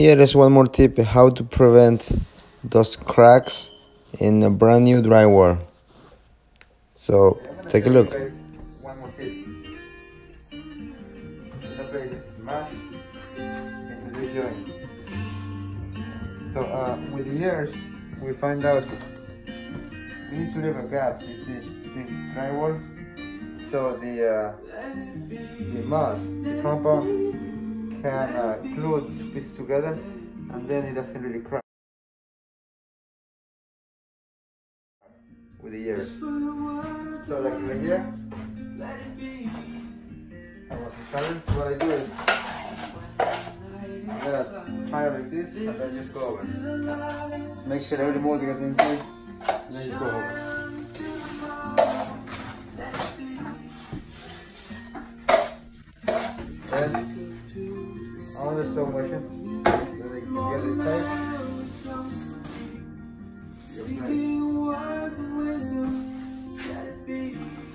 Here is one more tip how to prevent those cracks in a brand new drywall. So take a look. One more tip. The blade is smashed into the joint. So with the years, we find out we need to leave a gap between drywall, so the mud, the compound, can glue the pieces together, and then it doesn't really crack with the years. So like right here, I was challenged. What I do is I try like this and then just go over. Make sure every mold gets inside and then just go over. On the stone motion, so they can get it tight. Speaking words of wisdom, gotta be.